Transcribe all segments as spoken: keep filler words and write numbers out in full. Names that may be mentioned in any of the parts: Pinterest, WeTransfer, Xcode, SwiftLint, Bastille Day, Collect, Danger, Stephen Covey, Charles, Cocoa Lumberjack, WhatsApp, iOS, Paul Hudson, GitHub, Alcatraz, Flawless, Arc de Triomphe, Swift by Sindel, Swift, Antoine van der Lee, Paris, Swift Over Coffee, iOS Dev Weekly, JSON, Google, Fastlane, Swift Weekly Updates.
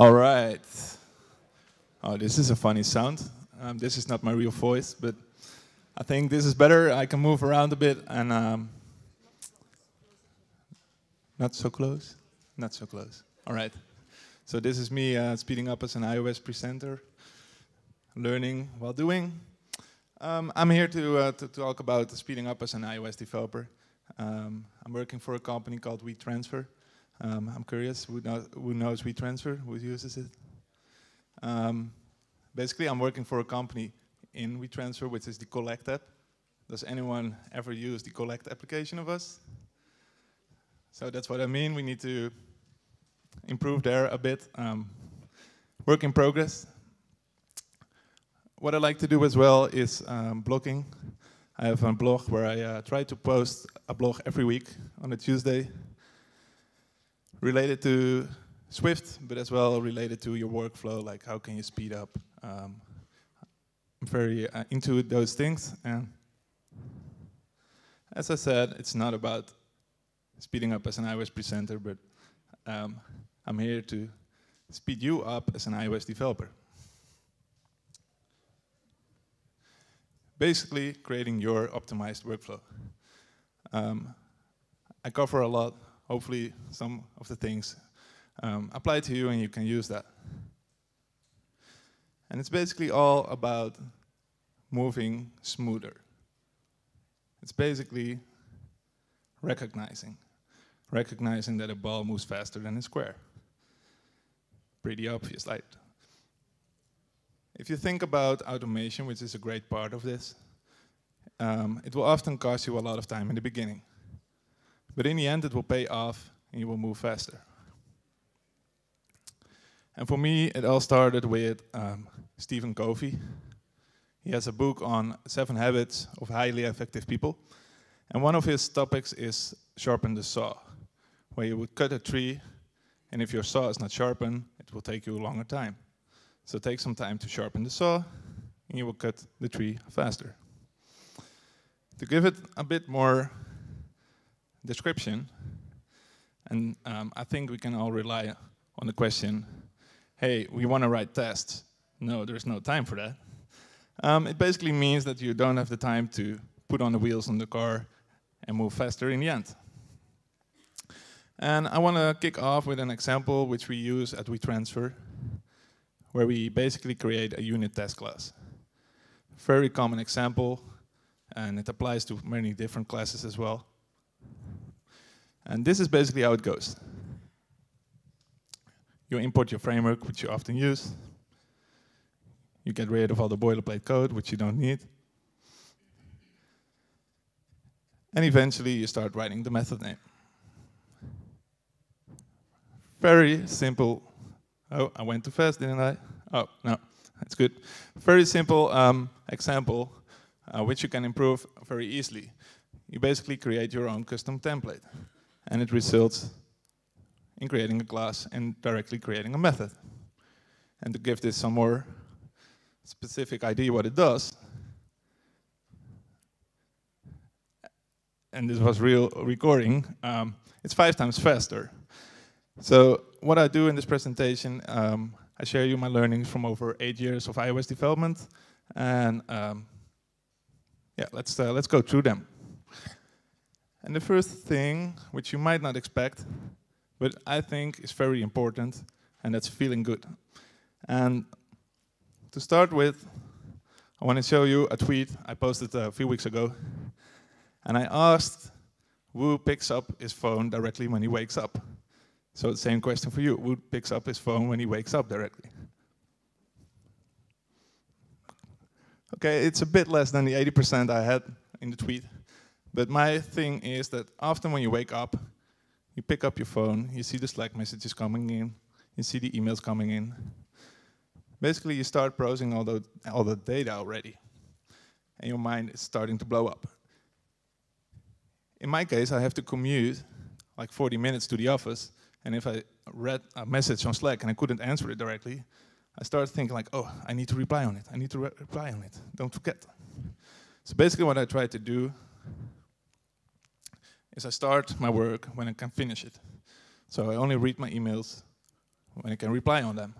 All right. Oh, this is a funny sound. Um, this is not my real voice, but I think this is better. I can move around a bit and um, not so close, not so close. All right. So this is me uh, speeding up as an iOS presenter, learning while doing. Um, I'm here to, uh, to talk about speeding up as an iOS developer. Um, I'm working for a company called WeTransfer. Um, I'm curious, who, know, who knows WeTransfer? Who uses it? Um, basically, I'm working for a company in WeTransfer, which is the Collect app. Does anyone ever use the Collect application of us? So that's what I mean. We need to improve there a bit. Um, work in progress. What I like to do as well is um, blogging. I have a blog where I uh, try to post a blog every week on a Tuesday. Related to Swift, but as well related to your workflow, like how can you speed up? Um, I'm very uh, into those things, and as I said, it's not about speeding up as an iOS presenter, but um, I'm here to speed you up as an iOS developer. Basically, creating your optimized workflow. Um, I cover a lot. Hopefully, some of the things um, apply to you and you can use that. And it's basically all about moving smoother. It's basically recognizing. Recognizing that a ball moves faster than a square. Pretty obvious, right? If you think about automation, which is a great part of this, um, it will often cost you a lot of time in the beginning. But in the end, it will pay off, and you will move faster. And for me, it all started with um, Stephen Covey. He has a book on seven habits of highly effective people. And one of his topics is sharpen the saw, where you would cut a tree, and if your saw is not sharpened, it will take you a longer time. So take some time to sharpen the saw, and you will cut the tree faster. To give it a bit more description, and um, I think we can all rely on the question, hey, we want to write tests. No, there's no time for that. Um, it basically means that you don't have the time to put on the wheels on the car and move faster in the end. And I want to kick off with an example which we use at WeTransfer, where we basically create a unit test class. Very common example, and it applies to many different classes as well. And this is basically how it goes. You import your framework, which you often use. You get rid of all the boilerplate code, which you don't need. And eventually, you start writing the method name. Very simple. Oh, I went too fast, didn't I? Oh, no, that's good. Very simple um, example, uh, which you can improve very easily. You basically create your own custom template. And it results in creating a class and directly creating a method. And to give this some more specific idea what it does, and this was real recording, um, it's five times faster. So what I do in this presentation, um, I share you my learnings from over eight years of iOS development, and um, yeah, let's uh, let's go through them. And the first thing, which you might not expect, but I think is very important, and that's feeling good. And to start with, I want to show you a tweet I posted a few weeks ago. And I asked, who picks up his phone directly when he wakes up? So the same question for you. Who picks up his phone when he wakes up directly? OK, it's a bit less than the eighty percent I had in the tweet. But my thing is that often when you wake up, you pick up your phone, you see the Slack messages coming in, you see the emails coming in. Basically, you start browsing all the, all the data already, and your mind is starting to blow up. In my case, I have to commute like forty minutes to the office, and if I read a message on Slack and I couldn't answer it directly, I start thinking like, oh, I need to reply on it, I need to re- reply on it, don't forget. So basically what I try to do is I start my work when I can finish it. So I only read my emails when I can reply on them.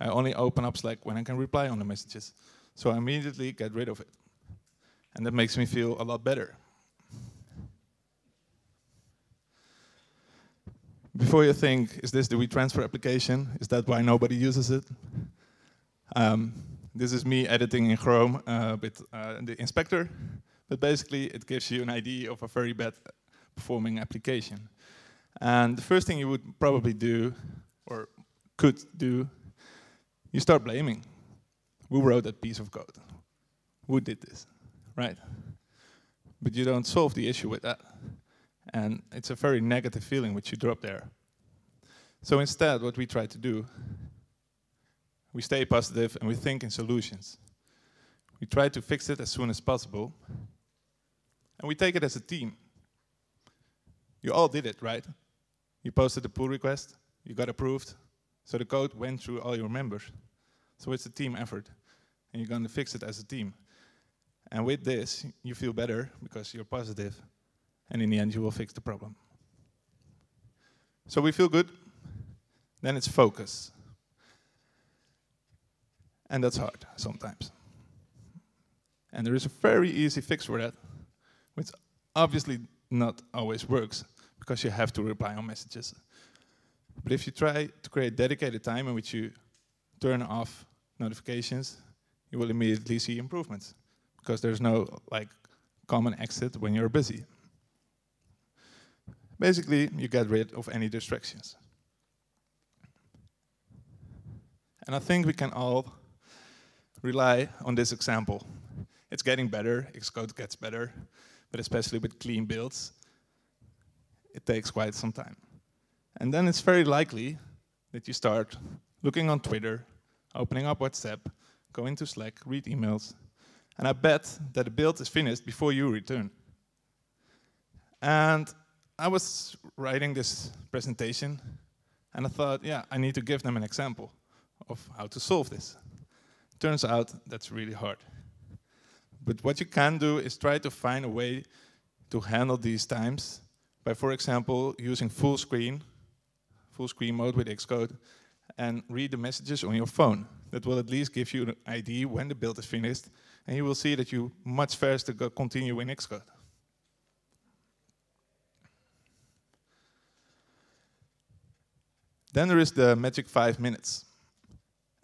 I only open up Slack when I can reply on the messages. So I immediately get rid of it. And that makes me feel a lot better. Before you think, is this the WeTransfer application? Is that why nobody uses it? Um, this is me editing in Chrome uh, with uh, the inspector. But basically, it gives you an idea of a very bad performing application. And the first thing you would probably do, or could do, you start blaming. Who wrote that piece of code? Who did this? Right? But you don't solve the issue with that. And it's a very negative feeling which you drop there. So instead, what we try to do, we stay positive and we think in solutions. We try to fix it as soon as possible. And we take it as a team. You all did it, right? You posted a pull request, you got approved, so the code went through all your members. So it's a team effort, and you're going to fix it as a team. And with this, you feel better because you're positive, and in the end, you will fix the problem. So we feel good, then it's focus. And that's hard sometimes. And there is a very easy fix for that, which obviously not always works, because you have to reply on messages. But if you try to create dedicated time in which you turn off notifications, you will immediately see improvements, because there's no like common exit when you're busy. Basically, you get rid of any distractions. And I think we can all rely on this example. It's getting better, Xcode gets better, but especially with clean builds, it takes quite some time. And then it's very likely that you start looking on Twitter, opening up WhatsApp, going to Slack, read emails, and I bet that the build is finished before you return. And I was writing this presentation, and I thought, yeah, I need to give them an example of how to solve this. Turns out that's really hard. But what you can do is try to find a way to handle these times by, for example, using full screen, full screen mode with Xcode, and read the messages on your phone. That will at least give you an idea when the build is finished, and you will see that you much faster go continue in Xcode. Then there is the magic five minutes.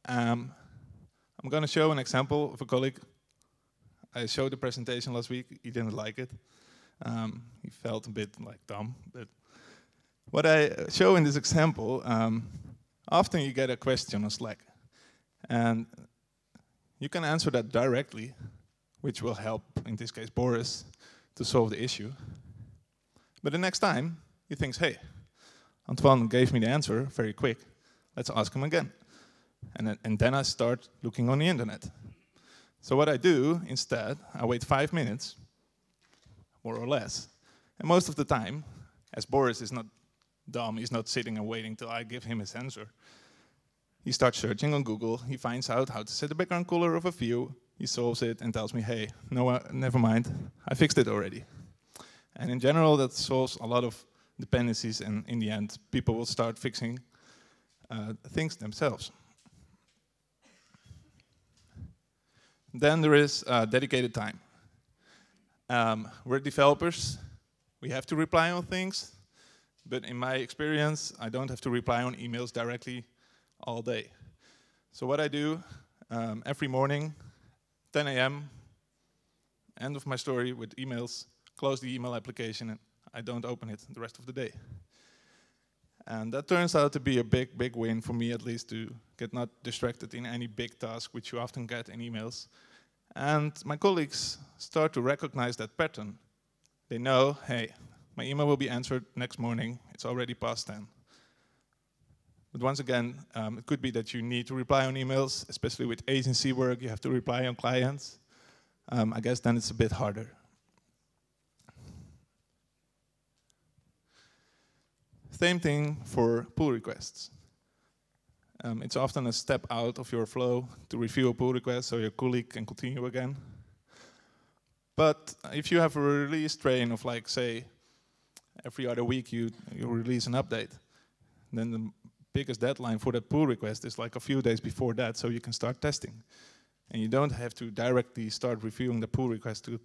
Um, I'm going to show an example of a colleague. I showed the presentation last week. He didn't like it. Um, he felt a bit like dumb. But what I show in this example, um, often you get a question on Slack. And you can answer that directly, which will help, in this case, Boris, to solve the issue. But the next time, he thinks, hey, Antoine gave me the answer very quick. Let's ask him again. And then, and then I start looking on the internet. So what I do instead, I wait five minutes, more or less. And most of the time, as Boris is not dumb, he's not sitting and waiting till I give him his answer. He starts searching on Google, he finds out how to set the background color of a view, he solves it and tells me, hey, no, uh, never mind, I fixed it already. And in general, that solves a lot of dependencies, and in the end, people will start fixing uh, things themselves. Then there is uh, dedicated time. Um, we're developers. We have to reply on things. But in my experience, I don't have to reply on emails directly all day. So what I do um, every morning, ten A M, end of my story with emails, close the email application, and I don't open it the rest of the day. And that turns out to be a big, big win for me, at least, to get not distracted in any big task, which you often get in emails. And my colleagues start to recognize that pattern. They know, hey, my email will be answered next morning. It's already past ten. But once again, um, it could be that you need to reply on emails, especially with agency work. You have to reply on clients. Um, I guess then it's a bit harder. Same thing for pull requests. Um, it's often a step out of your flow to review a pull request so your colleague can continue again. But if you have a release train of, like, say, every other week you, you release an update, then the biggest deadline for that pull request is like a few days before that, so you can start testing. And you don't have to directly start reviewing the pull request to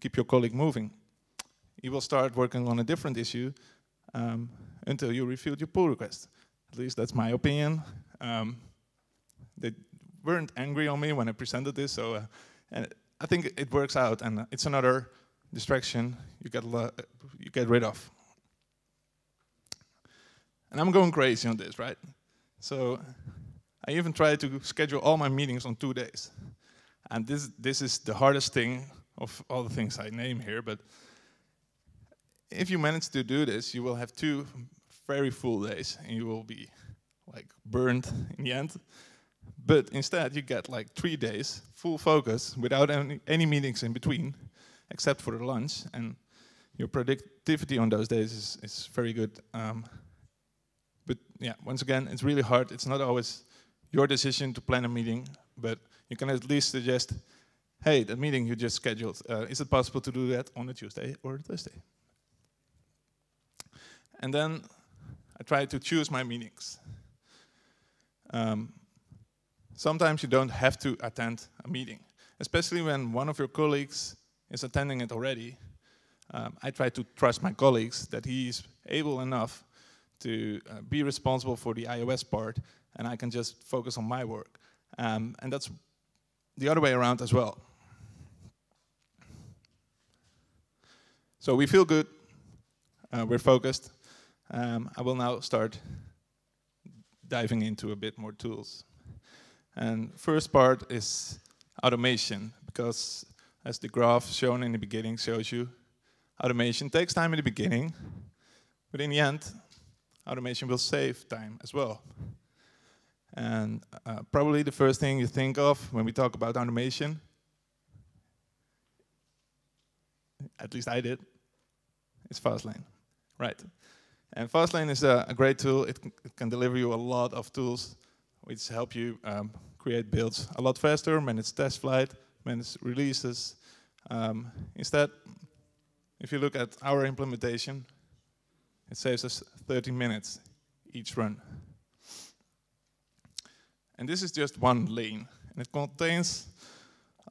keep your colleague moving. He will start working on a different issue um, until you reviewed your pull request. At least that's my opinion. Um, they weren't angry on me when I presented this, so uh, and I think it, it works out, and it's another distraction you get you get rid of. And I'm going crazy on this, right? So I even tried to schedule all my meetings on two days. And this this is the hardest thing of all the things I name here, but if you manage to do this, you will have two very full days, and you will be like burned in the end. But instead, you get like three days, full focus, without any, any meetings in between, except for the lunch, and your productivity on those days is, is very good. Um, but yeah, once again, it's really hard. It's not always your decision to plan a meeting, but you can at least suggest, hey, that meeting you just scheduled, uh, is it possible to do that on a Tuesday or a Thursday? And then I try to choose my meetings. Um, sometimes you don't have to attend a meeting, especially when one of your colleagues is attending it already. Um, I try to trust my colleagues that he is able enough to uh, be responsible for the iOS part, and I can just focus on my work. Um, and that's the other way around as well. So we feel good, uh, we're focused. Um, I will now start diving into a bit more tools. And first part is automation, because as the graph shown in the beginning shows you, automation takes time in the beginning, but in the end, automation will save time as well. And uh, probably the first thing you think of when we talk about automation, at least I did, is Fastlane, right? And Fastlane is a, a great tool. It, it can deliver you a lot of tools which help you um, create builds a lot faster, manage test flight, manage releases. Um, instead, if you look at our implementation, it saves us thirty minutes each run. And this is just one lane, and it contains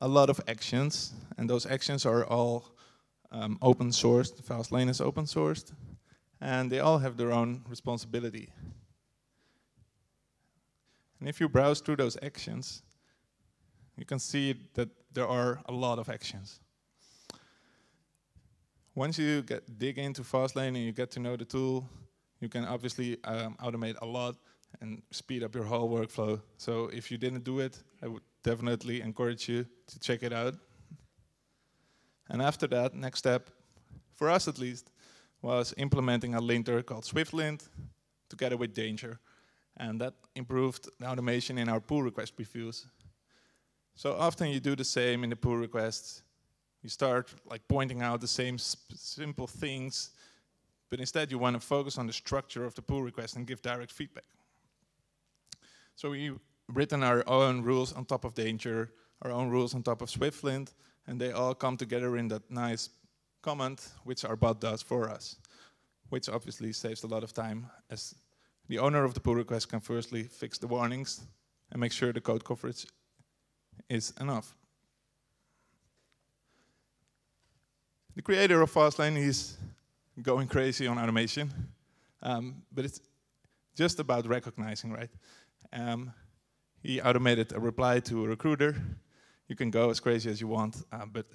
a lot of actions, and those actions are all um, open sourced. Fastlane is open sourced, and they all have their own responsibility. And if you browse through those actions, you can see that there are a lot of actions. Once you get, dig into Fastlane and you get to know the tool, you can obviously um, automate a lot and speed up your whole workflow. So if you didn't do it, I would definitely encourage you to check it out. And after that, next step, for us at least, was implementing a linter called SwiftLint together with Danger. And that improved the automation in our pull request reviews. So often you do the same in the pull requests. You start like pointing out the same simple things, but instead you want to focus on the structure of the pull request and give direct feedback. So we've written our own rules on top of Danger, our own rules on top of SwiftLint, and they all come together in that nice comment which our bot does for us, which obviously saves a lot of time, as the owner of the pull request can firstly fix the warnings and make sure the code coverage is enough. The creator of Fastlane is going crazy on automation, um, but it's just about recognizing, right? Um, he automated a reply to a recruiter. You can go as crazy as you want, uh, but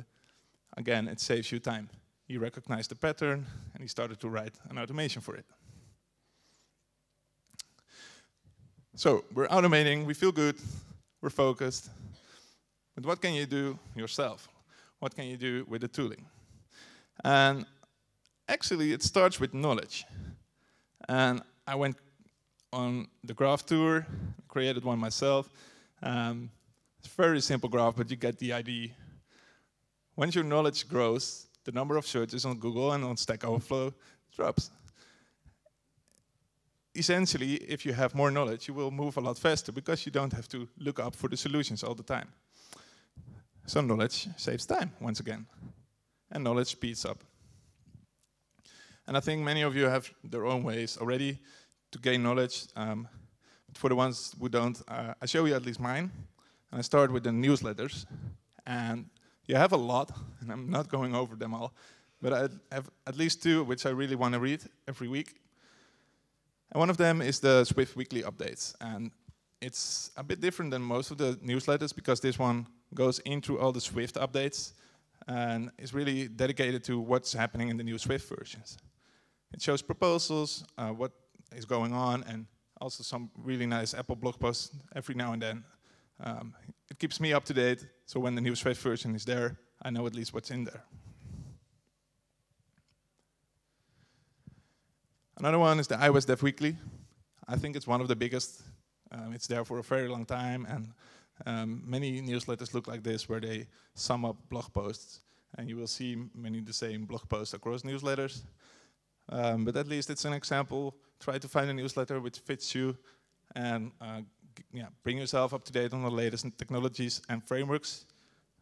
again, it saves you time. He recognized the pattern, and he started to write an automation for it. So we're automating, we feel good, we're focused. But what can you do yourself? What can you do with the tooling? And actually, it starts with knowledge. And I went on the graph tour, created one myself. Um, it's a very simple graph, but you get the idea. Once your knowledge grows, the number of searches on Google and on Stack Overflow drops. Essentially, if you have more knowledge, you will move a lot faster because you don't have to look up for the solutions all the time. So knowledge saves time, once again. And knowledge speeds up. And I think many of you have their own ways already to gain knowledge. Um, but for the ones who don't, uh, I show you at least mine. And I start with the newsletters. And you have a lot, and I'm not going over them all. But I have at least two which I really want to read every week. And one of them is the Swift Weekly Updates. And it's a bit different than most of the newsletters because this one goes into all the Swift updates and is really dedicated to what's happening in the new Swift versions. It shows proposals, uh, what is going on, and also some really nice Apple blog posts every now and then. Um, it keeps me up to date, so when the new Swift version is there, I know at least what's in there. Another one is the iOS Dev Weekly. I think it's one of the biggest. Um, it's there for a very long time, and um, many newsletters look like this, where they sum up blog posts, and you will see many of the same blog posts across newsletters. Um, but at least it's an example. Try to find a newsletter which fits you, and uh, yeah, bring yourself up to date on the latest technologies and frameworks,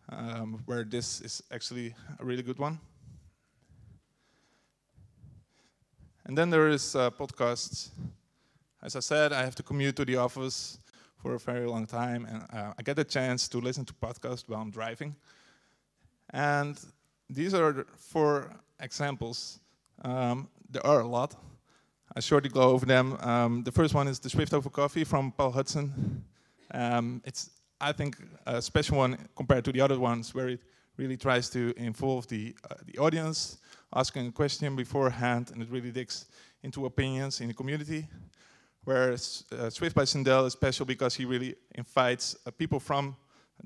um, where this is actually a really good one. And then there is uh, podcasts. As I said, I have to commute to the office for a very long time, and uh, I get a chance to listen to podcasts while I'm driving. And these are four examples. Um, there are a lot. I shortly go over them. Um, the first one is the Swift Over Coffee from Paul Hudson. Um, it's, I think, a special one compared to the other ones, where it really tries to involve the, uh, the audience, asking a question beforehand, and it really digs into opinions in the community. Whereas uh, Swift by Sindel is special because he really invites uh, people from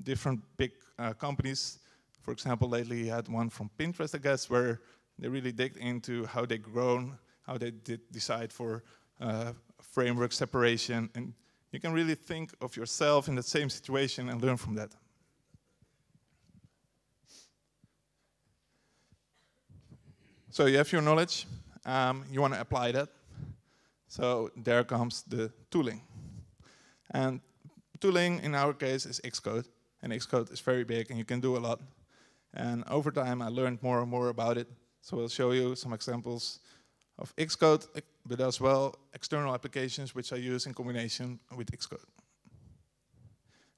different big uh, companies. For example, lately he had one from Pinterest, I guess, where they really digged into how they've grown, how they did decide for uh, framework separation. And you can really think of yourself in that same situation and learn from that. So you have your knowledge, um, you want to apply that. So there comes the tooling. And tooling in our case is Xcode. And Xcode is very big and you can do a lot. And over time I learned more and more about it. So I'll show you some examples of Xcode, but as well external applications which I use in combination with Xcode.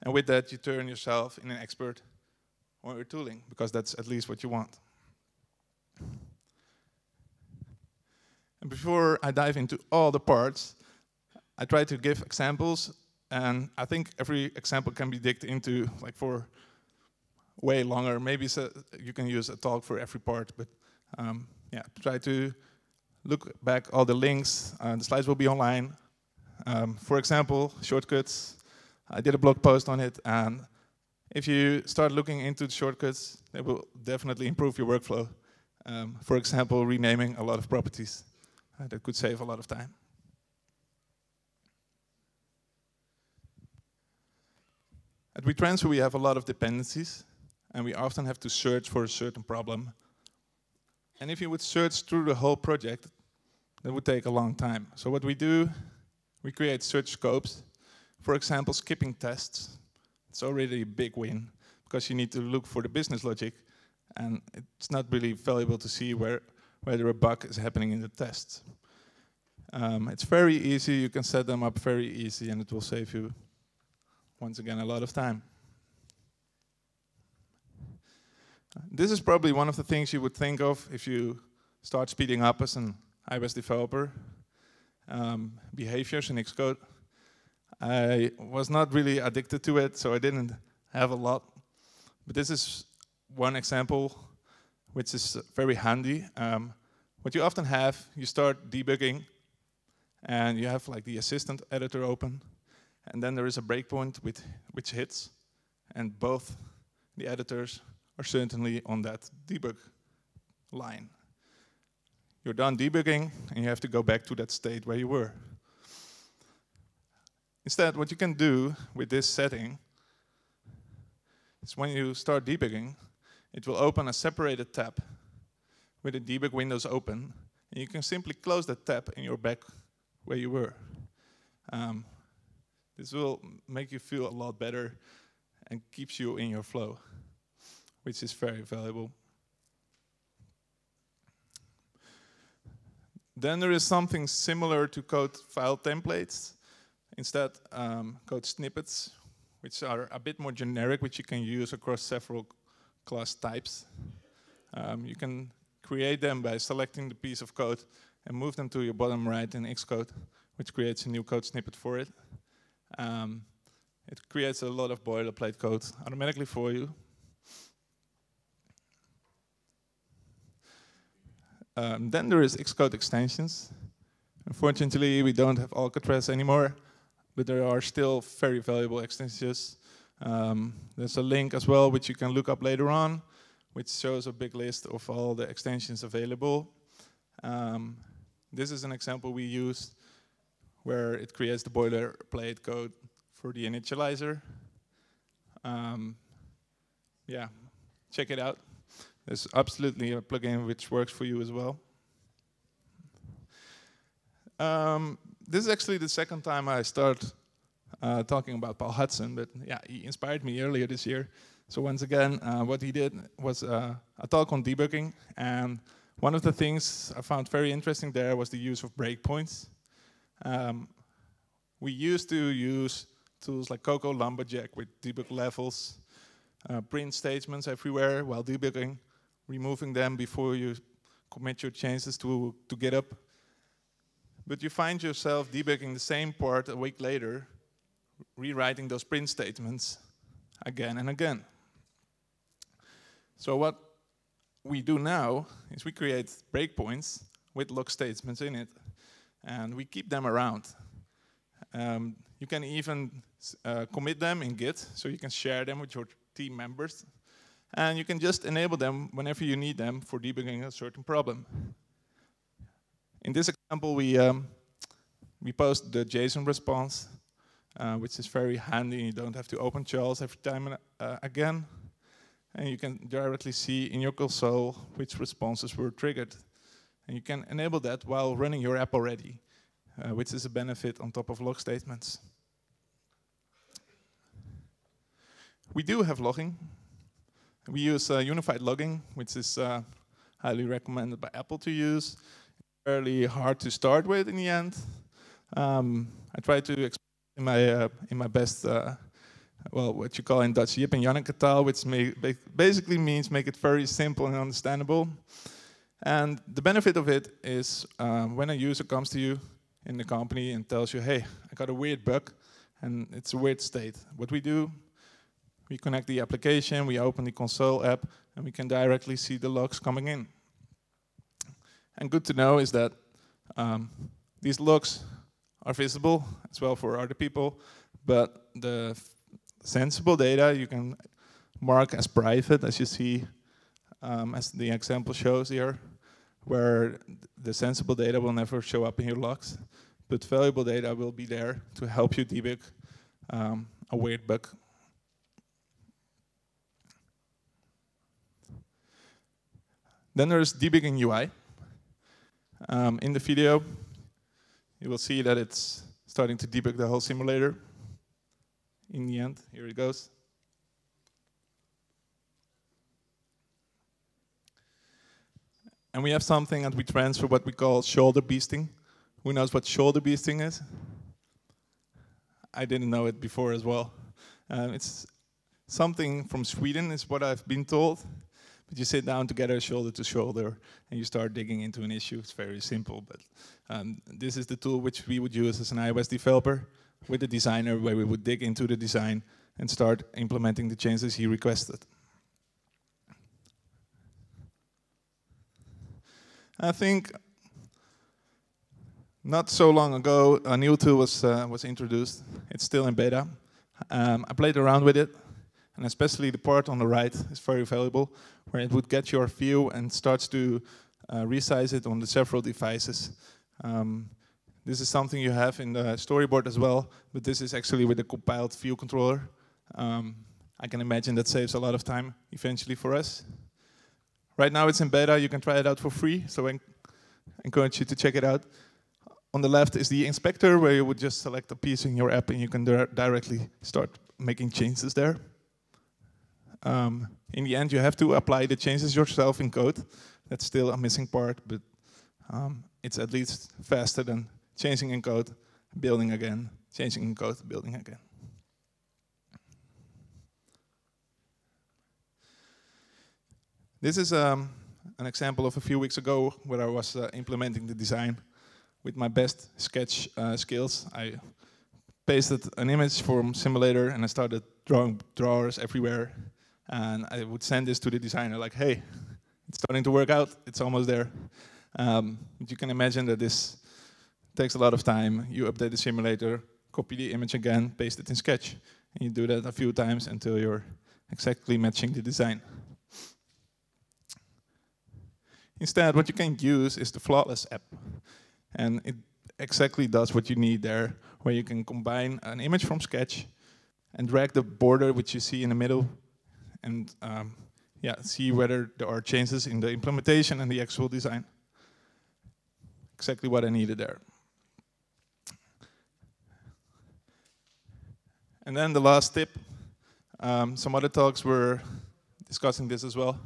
And with that you turn yourself in an expert on your tooling, because that's at least what you want. And before I dive into all the parts, I try to give examples, and I think every example can be digged into like for way longer. Maybe so you can use a talk for every part, but um, yeah, try to look back all the links. Uh, the slides will be online. Um, for example, shortcuts. I did a blog post on it, and if you start looking into the shortcuts, they will definitely improve your workflow. Um, for example, renaming a lot of properties. Uh, that could save a lot of time. At WeTransfer, we have a lot of dependencies, and we often have to search for a certain problem. And if you would search through the whole project, that would take a long time. So what we do, we create search scopes. For example, skipping tests. It's already a big win, because you need to look for the business logic, and it's not really valuable to see where whether a bug is happening in the tests. Um, it's very easy, you can set them up very easy, and it will save you, once again, a lot of time. This is probably one of the things you would think of if you start speeding up as an iOS developer. Um, behaviors in Xcode. I was not really addicted to it, so I didn't have a lot. But this is one example which is very handy. Um, what you often have, you start debugging, and you have like the assistant editor open, and then there is a breakpoint with, which hits, and both the editors are certainly on that debug line. You're done debugging, and you have to go back to that state where you were. Instead, what you can do with this setting is when you start debugging, it will open a separated tab with the debug windows open, and you can simply close that tab and you're back where you were. Um, this will make you feel a lot better and keeps you in your flow, which is very valuable. Then there is something similar to code file templates. Instead, um, code snippets, which are a bit more generic, which you can use across several class types. Um, you can create them by selecting the piece of code and move them to your bottom right in Xcode, which creates a new code snippet for it. Um, it creates a lot of boilerplate code automatically for you. Um, then there is Xcode extensions. Unfortunately, we don't have Alcatraz anymore, but there are still very valuable extensions. Um, there's a link as well, which you can look up later on, which shows a big list of all the extensions available. Um, this is an example we used where it creates the boilerplate code for the initializer. Um, yeah, check it out. There's absolutely a plugin which works for you as well. Um, this is actually the second time I start uh, talking about Paul Hudson, but yeah, he inspired me earlier this year. So once again, uh, what he did was uh, a talk on debugging, and one of the things I found very interesting there was the use of breakpoints. Um, we used to use tools like Cocoa Lumberjack with debug levels, uh, print statements everywhere while debugging, removing them before you commit your changes to, to GitHub. But you find yourself debugging the same part a week later, rewriting those print statements again and again. So what we do now is we create breakpoints with lock statements in it, and we keep them around. Um, you can even uh, commit them in Git, so you can share them with your team members, and you can just enable them whenever you need them for debugging a certain problem. In this example, we, um, we post the JSON response, uh, which is very handy. You don't have to open Charles every time uh, again. And you can directly see in your console which responses were triggered. And you can enable that while running your app already, uh, which is a benefit on top of log statements. We do have logging. We use uh, unified logging, which is uh, highly recommended by Apple to use. Fairly hard to start with in the end. Um, I try to explain in my uh, in my best, uh, well, what you call in Dutch Jip en Janneke taal, which may, basically means make it very simple and understandable. And the benefit of it is um, when a user comes to you in the company and tells you, hey, I got a weird bug, and it's a weird state. What we do, we connect the application, we open the console app, and we can directly see the logs coming in. And good to know is that um, these logs are visible as well for other people, but the sensible data you can mark as private, as you see, um, as the example shows here, where the sensible data will never show up in your logs, but valuable data will be there to help you debug um, a weird bug. Then there's debugging U I. Um, in the video, you will see that it's starting to debug the whole simulator. In the end, here it goes. And we have something that we transfer what we call shoulder beasting. Who knows what shoulder beasting is? I didn't know it before as well. Um, it's something from Sweden, is what I've been told. But you sit down together, shoulder to shoulder, and you start digging into an issue. It's very simple, but um, this is the tool which we would use as an iOS developer with the designer, where we would dig into the design and start implementing the changes he requested. I think not so long ago, a new tool was, uh, was introduced. It's still in beta. Um, I played around with it. And especially the part on the right is very valuable, where it would get your view and starts to uh, resize it on the several devices. Um, this is something you have in the storyboard as well, but this is actually with a compiled view controller. Um, I can imagine that saves a lot of time eventually for us. Right now it's in beta, you can try it out for free, so I encourage you to check it out. On the left is the inspector, where you would just select a piece in your app and you can di- directly start making changes there. Um, in the end, you have to apply the changes yourself in code. That's still a missing part, but um, it it's at least faster than changing in code, building again, changing in code, building again. This is um, an example of a few weeks ago where I was uh, implementing the design with my best sketch uh, skills. I pasted an image from simulator and I started drawing drawers everywhere. And I would send this to the designer like, hey, it's starting to work out, it's almost there. Um, but you can imagine that this takes a lot of time. You update the simulator, copy the image again, paste it in Sketch. And you do that a few times until you're exactly matching the design. Instead, what you can use is the Flawless app. And it exactly does what you need there, where you can combine an image from Sketch and drag the border which you see in the middle and um, yeah, see whether there are changes in the implementation and the actual design. Exactly what I needed there. And then the last tip, um, some other talks were discussing this as well,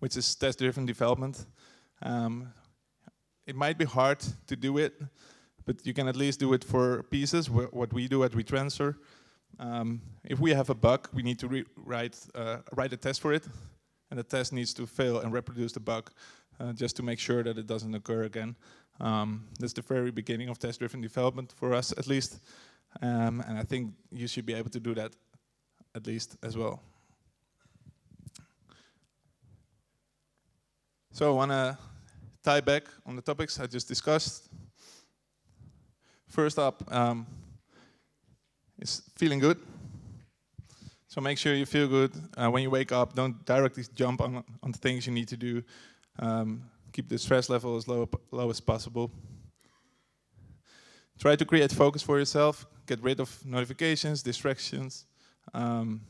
which is test-driven development. Um, it might be hard to do it, but you can at least do it for pieces, wh what we do at WeTransfer. Um, if we have a bug, we need to re write, uh, write a test for it, and the test needs to fail and reproduce the bug uh, just to make sure that it doesn't occur again. Um, that's the very beginning of test-driven development for us, at least, um, and I think you should be able to do that at least as well. So I want to tie back on the topics I just discussed. First up, um, it's feeling good. So make sure you feel good uh, when you wake up. Don't directly jump on, on the things you need to do. Um, keep the stress level as low, low as possible. Try to create focus for yourself. Get rid of notifications, distractions. Um,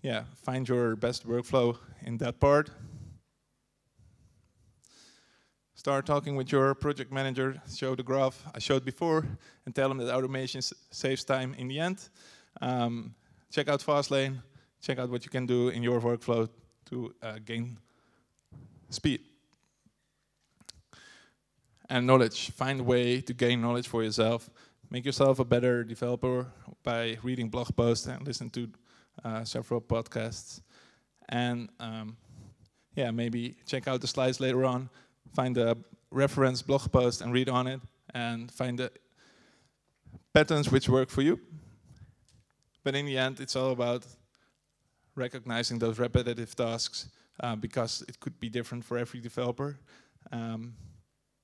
yeah, find your best workflow in that part. Start talking with your project manager, show the graph I showed before, and tell them that automation saves time in the end. Um, check out Fastlane, check out what you can do in your workflow to uh, gain speed. And knowledge, find a way to gain knowledge for yourself. Make yourself a better developer by reading blog posts and listen to uh, several podcasts. And um, yeah, maybe check out the slides later on. Find a reference blog post and read on it, and find the patterns which work for you. But in the end, it's all about recognizing those repetitive tasks uh, because it could be different for every developer. Um,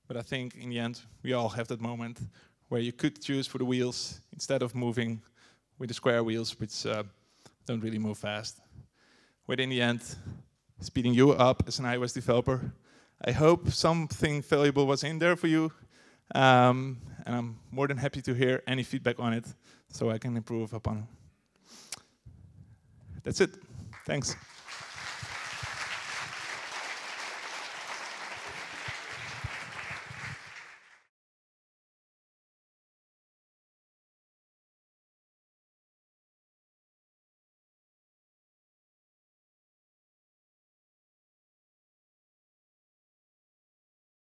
but I think in the end, we all have that moment where you could choose for the wheels instead of moving with the square wheels, which uh, don't really move fast. But in the end, speeding you up as an iOS developer, I hope something valuable was in there for you, um, and I'm more than happy to hear any feedback on it, so I can improve upon it. That's it. Thanks.